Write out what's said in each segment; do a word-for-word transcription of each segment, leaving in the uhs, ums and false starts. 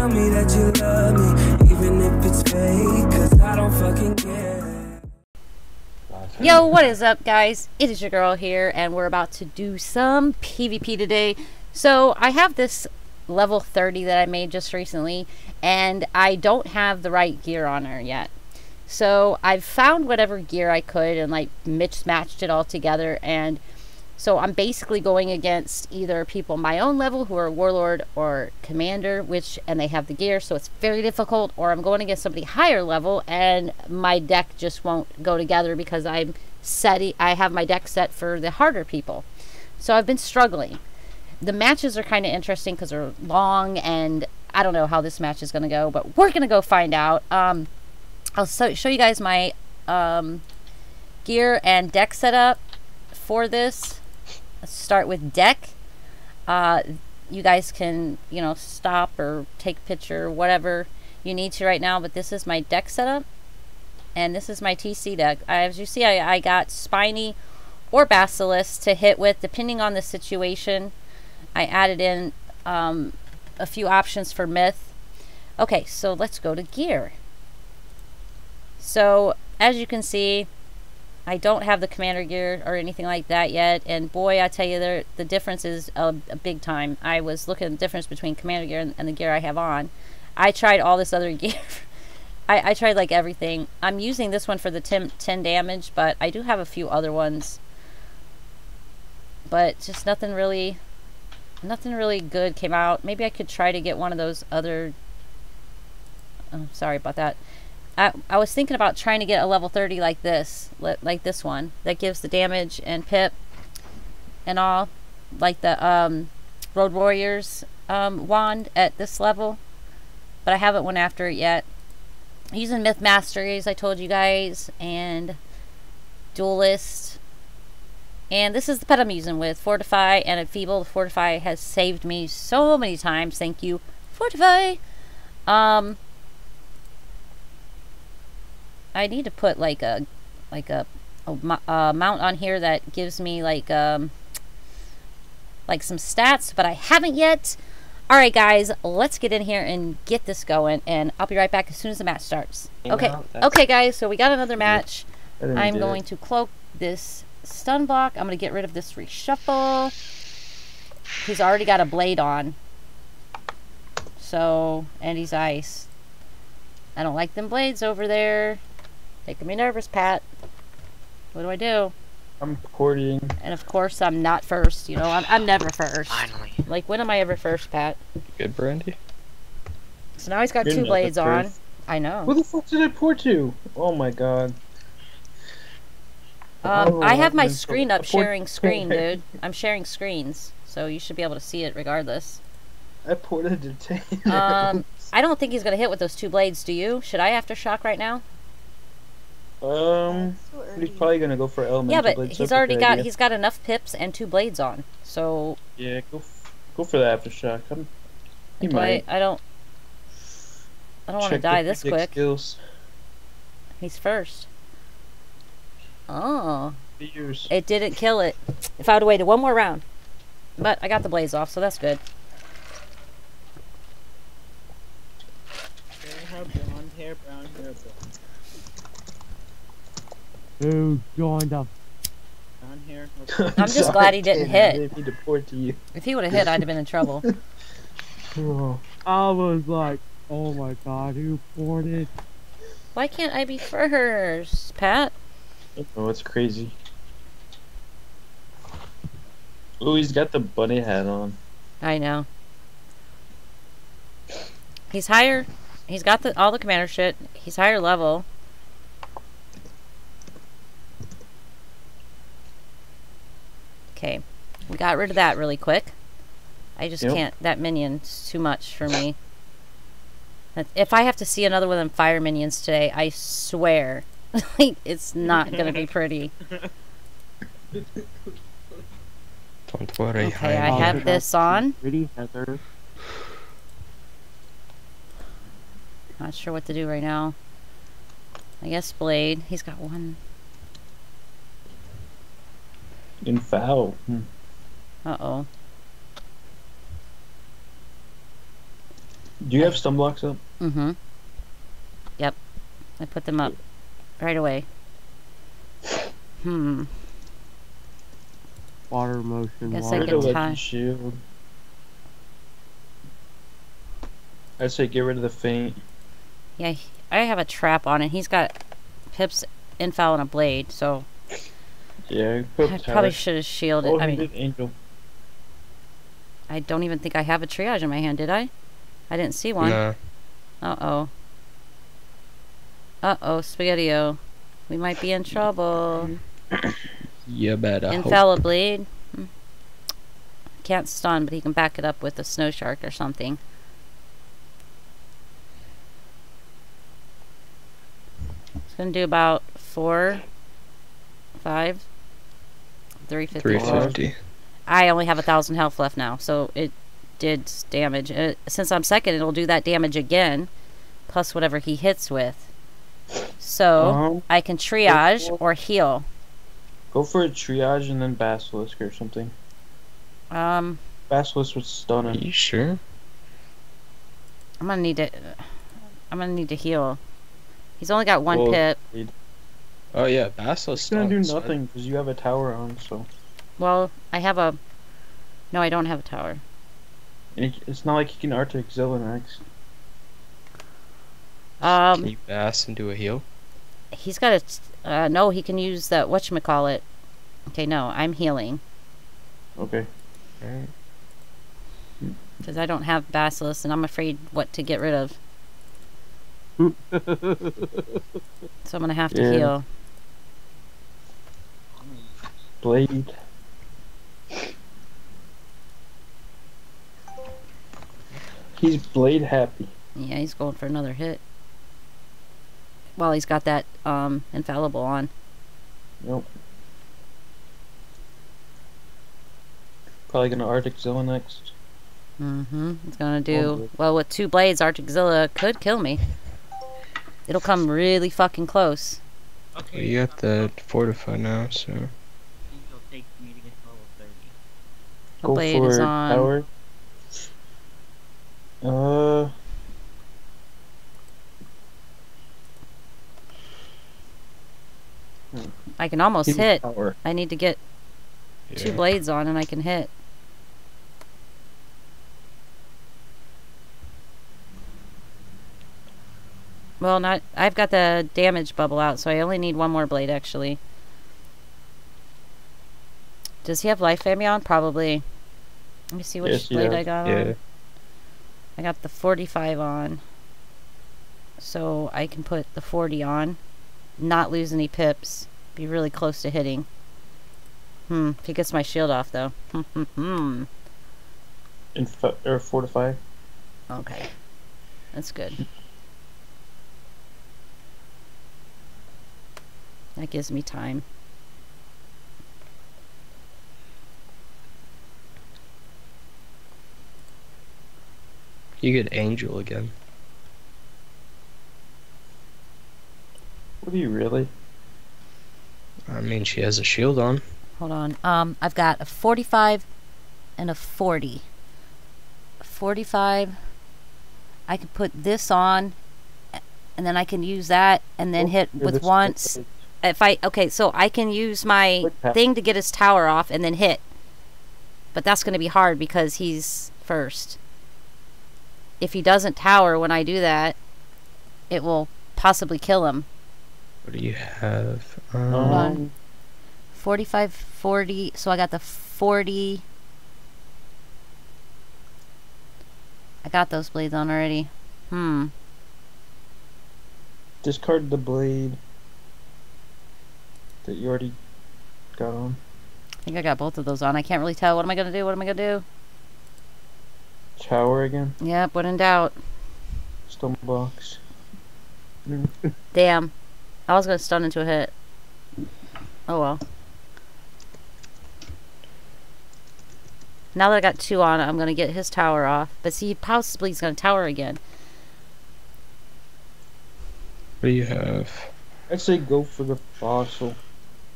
Tell me that you love me, even if it's fake, cause I don't fucking care. Yo, what is up, guys? It is your girl here, and we're about to do some PvP today. So, I have this level thirty that I made just recently, and I don't have the right gear on her yet. So, I've found whatever gear I could and, like, mismatched it all together, and so I'm basically going against either people my own level who are Warlord or Commander, which, and they have the gear, so it's very difficult, or I'm going against somebody higher level and my deck just won't go together because I'm setting, I have my deck set for the harder people. So I've been struggling. The matches are kind of interesting because they're long, and I don't know how this match is going to go, but we're going to go find out. Um, I'll so show you guys my um, gear and deck setup for this. Let's start with deck. Uh, you guys can, you know, stop or take a picture, whatever you need to right now. But this is my deck setup, and this is my T C deck. As you see, I, I got Spiny or Basilisk to hit with, depending on the situation. I added in um, a few options for Myth. Okay, so let's go to gear. So as you can see, I don't have the Commander gear or anything like that yet, and boy, I tell you, there, the difference is a, a big time. I was looking at the difference between Commander gear and, and the gear I have on. I tried all this other gear. I, I tried like everything. I'm using this one for the ten, ten damage, but I do have a few other ones. But just nothing really, nothing really good came out. Maybe I could try to get one of those other... Oh, sorry about that. I, I was thinking about trying to get a level thirty like this, like this one, that gives the damage and pip and all, like the um, Road Warriors um, wand at this level, but I haven't went after it yet. I'm using Myth Masteries, I told you guys, and Duelist, and this is the pet I'm using with, Fortify and Enfeeble. Fortify has saved me so many times, thank you, Fortify. Um... I need to put like a like a, a, a mount on here that gives me like um like some stats, but I haven't yet. All right, guys, let's get in here and get this going, and I'll be right back as soon as the match starts. Okay, okay, guys. So we got another match. I'm going to cloak this stun block. I'm going to get rid of this reshuffle. He's already got a blade on. So, and he's ice. I don't like them blades over there. Making me nervous, Pat. What do I do? I'm quartering. And of course, I'm not first. You know, I'm, I'm never first. Finally. Like, when am I ever first, Pat? Good, Brandy. So now he's got You're two blades on. First. I know. Who the fuck did I pour to? Oh my god. Um, oh, I have my screen up, sharing screen, dude. I'm sharing screens, so you should be able to see it regardless. I poured a detainer. Um, I don't think he's gonna hit with those two blades. Do you? Should I aftershock right now? Um, he's probably gonna go for elemental. Yeah, but blades he's already got idea. he's got enough pips and two blades on, so yeah, go f go for the aftershock. I'm, he do might. I, I don't. I don't want to die this quick. Skills. He's first. Oh. Years. It didn't kill it. If I would have waited one more round, but I got the blades off, so that's good. Blonde hair, brown hair, blonde. Who joined up? I'm just glad he didn't hit. If he would have hit, I'd have been in trouble. I was like, oh my god, who poured it? Why can't I be first, Pat? Oh, it's crazy. Oh, he's got the bunny hat on. I know. He's higher. He's got the all the commander shit. He's higher level. Okay, we got rid of that really quick. I just yep. can't. That minion's too much for me. If I have to see another one of them fire minions today, I swear, like it's not gonna be pretty. Don't worry. Okay, I have this on. Pretty Heather. Not sure what to do right now. I guess blade. He's got one. In foul. Hmm. Uh oh. Do you have stun blocks up? Mm-hmm. Yep. I put them up right away. Hmm. Water motion. Guess water. I can tie. Shield. I say get rid of the feint. Yeah, I have a trap on it. He's got Pip's infall and a blade, so. Yeah. I probably should have shielded. Oh, I mean, angel. I don't even think I have a triage in my hand. Did I? I didn't see one. Nah. Uh oh. Uh oh, Spaghetti-O. We might be in trouble. You better. Infallibly. Hope. Can't stun, but he can back it up with a snow shark or something. It's gonna do about four, five, three fifty. Three fifty. I only have a thousand health left now, so it did damage. Uh, since I'm second, it'll do that damage again, plus whatever he hits with. So uh-huh. I can triage or heal. Go for a triage and then basilisk or something. Um. Basilisk was stunning. Are you sure? I'm gonna need to. I'm gonna need to heal. He's only got one well, pip. He'd... Oh yeah, basilisk. It's gonna do nothing because you have a tower on. So. Well, I have a. No, I don't have a tower. And it's not like you can Arcticzilla next. Um, can you bass and do a heal? He's got a... Uh, no, he can use that... Whatchamacallit. Okay, no. I'm healing. Okay. Alright. Because I don't have Basilisk, and I'm afraid what to get rid of. So I'm going to have yeah. to heal. Blade. He's blade happy. Yeah, he's going for another hit. Well, he's got that um, infallible on. Nope. Probably gonna Arcticzilla next. Mm-hmm. It's gonna do well with two blades. Arcticzilla could kill me. It'll come really fucking close. Okay. Well, you have to fortify now, so. It'll take me to get level thirty. The Go blade for is on. Power. Uh. I can almost Keep hit. Power. I need to get yeah. two blades on and I can hit. Well, not. I've got the damage bubble out, so I only need one more blade, actually. Does he have life fame on? Probably. Let me see which yes, blade yeah. I got yeah. on. I got the forty-five on. So I can put the forty on. Not lose any pips. Be really close to hitting. Hmm. If he gets my shield off, though. Hmm. Hmm. Hmm. Inf or fortify. Okay. That's good. That gives me time. You get angel again. What are you really? I mean, she has a shield on. Hold on. Um, I've got a forty-five and a forty. A forty-five. I can put this on, and then I can use that, and then oh, hit with once. If I okay, so I can use my thing to get his tower off, and then hit. But that's going to be hard because he's first. If he doesn't tower when I do that, it will possibly kill him. What do you have? Um, Hold on. forty-five, forty. So I got the forty. I got those blades on already. Hmm. Discard the blade that you already got on. I think I got both of those on. I can't really tell. What am I going to do? What am I going to do? Tower again? Yep, when in doubt. Stun box. Damn. I was going to stun into a hit. Oh well. Now that I got two on, I'm going to get his tower off. But see, possibly he's going to tower again. What do you have? I'd say go for the fossil.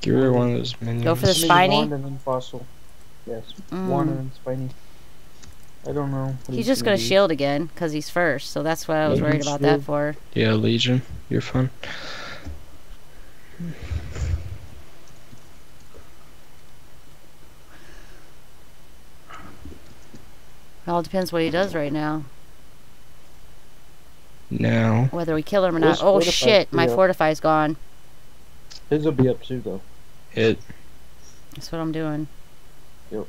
Give her one of those minions. Go for the spiny? One and then fossil. Yes. Mm. One and then spiny. I don't know. He's, he's just gonna, gonna shield again because he's first, so that's what I was Legion worried about shield. that for. Yeah, Legion, you're fun. It all depends what he does right now. Now. Whether we kill him or not. His oh shit! My up. Fortify's gone. His will be up too, though. It. That's what I'm doing. Yep.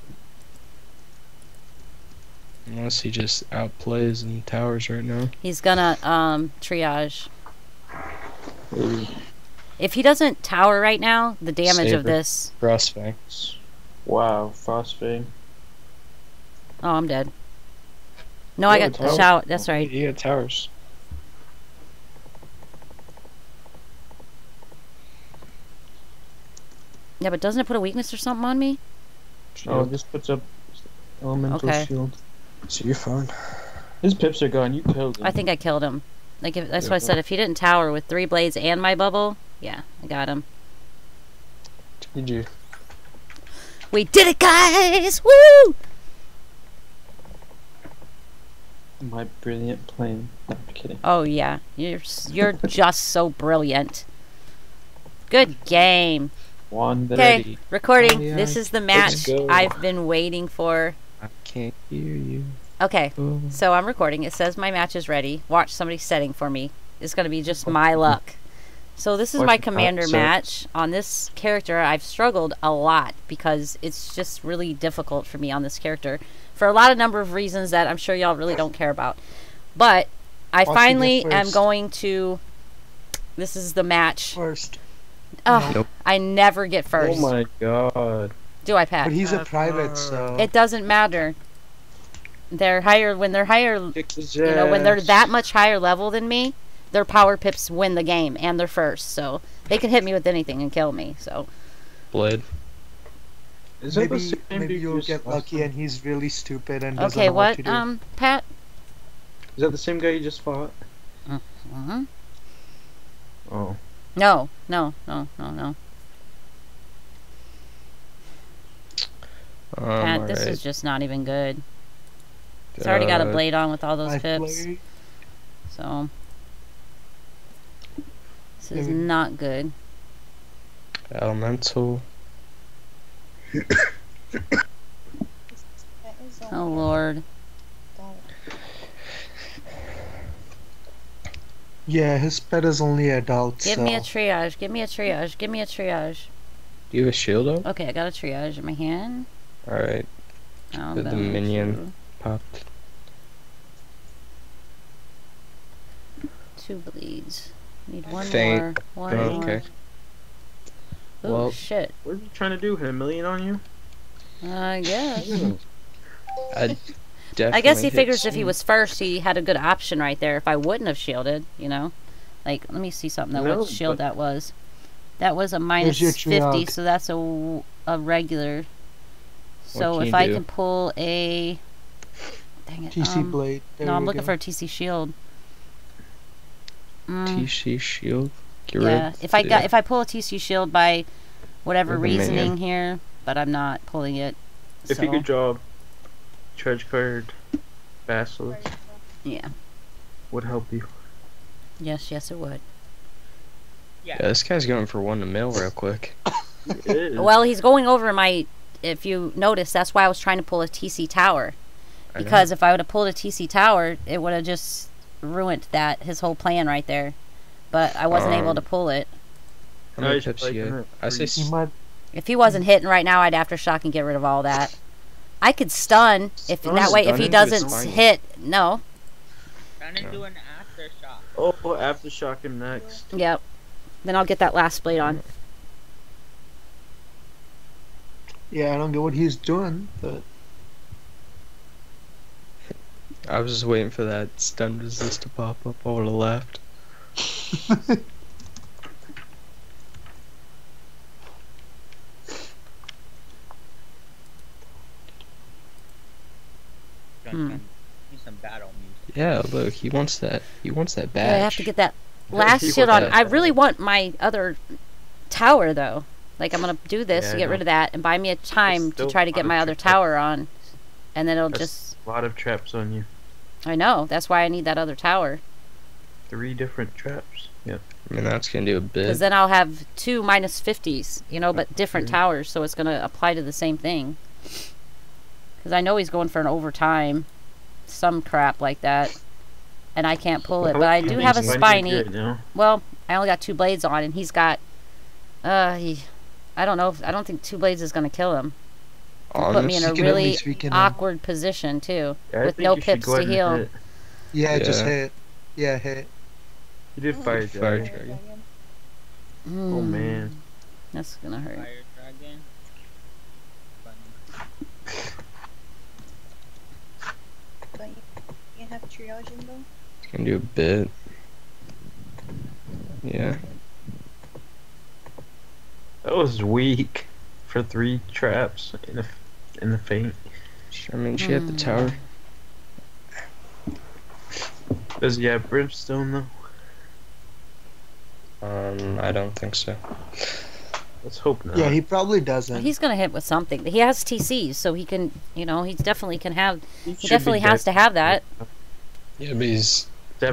Unless he just outplays and towers right now. He's gonna um triage. Ooh. If he doesn't tower right now, the damage Saber. of this. Frostfang. Wow, Frostfang. Oh, I'm dead. No, you I got a shout. That's right. You got towers. Yeah, but doesn't it put a weakness or something on me? Oh, this puts up elemental okay. shield. So you're fine. His pips are gone. You killed him. I think I killed him. Like if, that's yeah. why I said if he didn't tower with three blades and my bubble, yeah, I got him. Did you? We did it, guys! Woo! My brilliant plane. No, I'm kidding. Oh yeah, you're you're just so brilliant. Good game. Okay, recording. Yeah, this is the match I've been waiting for. I can't hear you. Okay, oh. so I'm recording. It says my match is ready. Watch somebody setting for me. It's gonna be just my luck. So this is my commander match. On this character, I've struggled a lot because it's just really difficult for me on this character for a lot of number of reasons that I'm sure y'all really don't care about. But I finally am going to. This is the match. First. Oh, nope. I never get first. Oh my god. Do I pass? But he's a private, so it doesn't matter. They're higher when they're higher. You know, when they're that much higher level than me, their power pips win the game and they're first, so they can hit me with anything and kill me. So. Blade. Is maybe the maybe you'll get lucky and he's really stupid and doesn't okay, know what, what to do. Okay, what um Pat? Is that the same guy you just fought? Uh huh. Oh. No, no, no, no, no. Um, Pat, this right. is just not even good. It's already got a blade on with all those I pips. Play. So. This is mm. not good. Elemental. Oh, Lord. Yeah, his pet is only adult. Give so. me a triage. Give me a triage. Give me a triage. Do you have a shield up? Okay, I got a triage in my hand. Alright. The, the minion through. popped. Two bleeds. Need one Thank. more. One oh, more. Okay. Oh, well, shit. What are you trying to do? Hit a million on you? I guess. I. I guess he figures if he was first, he had a good option right there. If I wouldn't have shielded, you know, like let me see something that no, would shield that was. That was a minus fifty, so that's a a regular. So if I do? can pull a, dang it, T C um, blade. There no, I'm looking go. for a T C shield. Mm. T C shield. Get yeah, rid. if I yeah. got if I pull a T C shield by whatever With reasoning here, but I'm not pulling it. If so. you could draw. Charge card, Basilisk. Yeah. Would help you. Yes, yes, it would. Yeah. yeah this guy's going for one to mill real quick. Well, he's going over my. If you notice, that's why I was trying to pull a T C tower, because I if I would have pulled a T C tower, it would have just ruined that his whole plan right there. But I wasn't um, able to pull it. How many pips you got? I say. If he wasn't hitting right now, I'd aftershock and get rid of all that. I could stun if Stun that way if he doesn't hit. No. Stun and do an aftershock. Oh, we'll aftershock him next. Yep. Then I'll get that last blade on. Yeah, I don't know what he's doing, but I was just waiting for that stun resist to pop up over the left. Hmm. Some battle music. Yeah, look, he wants that. He wants that badge. Yeah, I have to get that last shield on. I really want my other tower though. Like I'm gonna do this yeah, to get rid of that and buy me a time to try to get my other tower on, and then it'll just A lot of traps on you. I know. That's why I need that other tower. Three different traps. Yeah. I mean, that's going to do a bit. Because then I'll have two minus fifties, you know, but different mm-hmm. towers, so it's going to apply to the same thing. Because I know he's going for an overtime, some crap like that, and I can't pull it. But I do have a spiny. Well, I only got two blades on, and he's got... Uh, he, I don't know. If, I don't think two blades is going to kill him. Oh, put me in a really awkward him. position, too, yeah, with no pips to heal. Hit. Yeah, yeah, just hit. Yeah, hit. You did fire, fire dragon. dragon. Mm. Oh, man. That's going to hurt. Fire dragon. But you can't have triage in though? It's going to do a bit. Yeah. That was weak for three traps in the, in the feint. I mean, she mm. had the tower. Does he have brimstone though? Um, I don't think so. Let's hope not. Yeah, he probably doesn't. He's gonna hit with something. He has T Cs, so he can, you know, he definitely can have. He, he definitely has to have that. Yeah, but he's they're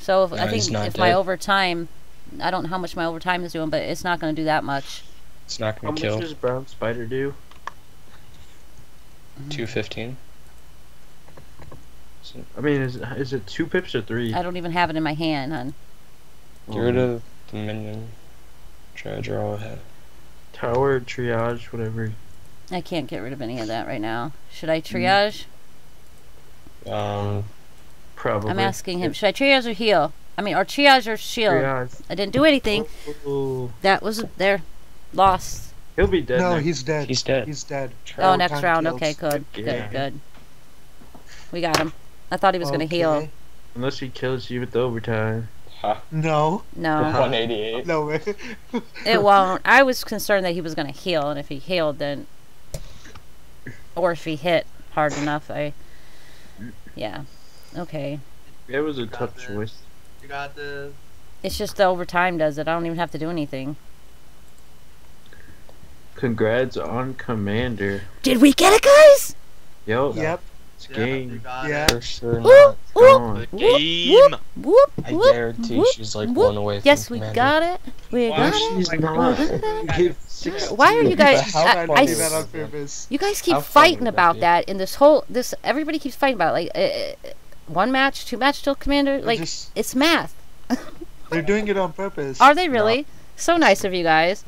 So if, no, I think if dead. my overtime, I don't know how much my overtime is doing, but it's not gonna do that much. It's not gonna how kill. How much does brown spider do? Two fifteen. So, I mean, is is it two pips or three? I don't even have it in my hand, hun. Get rid of the minion. Triage or all ahead. Tower, triage, whatever. I can't get rid of any of that right now. Should I triage? Um, probably. I'm asking him, should I triage or heal? I mean, or triage or shield? Triage. I didn't do anything. Ooh. That was there. Lost. He'll be dead. No, next. he's dead. He's dead. He's dead. Oh, next round. Kills. Okay, good. Yeah. Good, good. We got him. I thought he was okay. going to heal. Unless he kills you with the overtime. Huh. No. No. one eighty-eight. No way. It won't. I was concerned that he was going to heal, and if he healed, then... Or if he hit hard enough, I... Yeah. Okay. It was a tough this. choice. You got this. It's just the overtime does it. I don't even have to do anything. Congrats on Commander. Did we get it, guys? Yo. Yep. Yep. Game. Yeah. For sure. Whoop, whoop, game. Whoop, whoop, whoop, I guarantee whoop, she's like whoop. one away. Yes, from we Commander. got it. We got it. Why are you guys? I, I, I, you guys keep fighting about that, that, that in this whole. This everybody keeps fighting about it. Like uh, one match, two match till Commander. Like just, it's math. They're doing it on purpose. Are they really? No. So nice of you guys.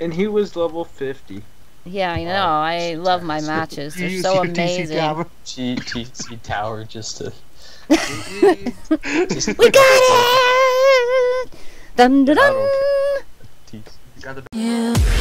And he was level fifty. Yeah, I know. Wow. I love my matches. They're so amazing. T C tower just to... just we got it! Dun dun dun! Yeah.